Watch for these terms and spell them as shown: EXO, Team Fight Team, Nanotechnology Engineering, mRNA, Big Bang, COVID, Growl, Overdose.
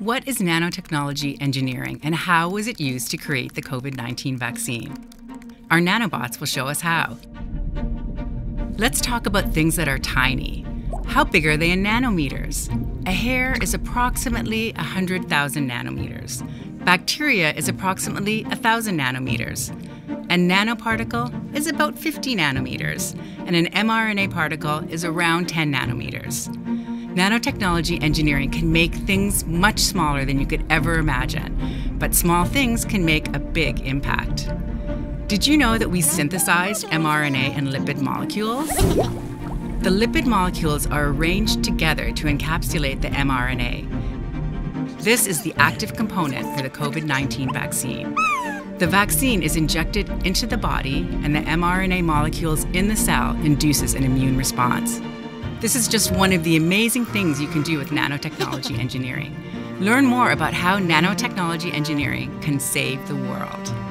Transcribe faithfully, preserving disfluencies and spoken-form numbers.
What is nanotechnology engineering, and how was it used to create the COVID nineteen vaccine? Our nanobots will show us how. Let's talk about things that are tiny. How big are they in nanometers? A hair is approximately one hundred thousand nanometers. Bacteria is approximately one thousand nanometers. A nanoparticle is about fifty nanometers, and an mRNA particle is around ten nanometers. Nanotechnology engineering can make things much smaller than you could ever imagine, but small things can make a big impact. Did you know that we synthesized mRNA and lipid molecules? The lipid molecules are arranged together to encapsulate the mRNA. This is the active component for the COVID nineteen vaccine. The vaccine is injected into the body, and the mRNA molecules in the cell induces an immune response. This is just one of the amazing things you can do with nanotechnology engineering. Learn more about how nanotechnology engineering can save the world.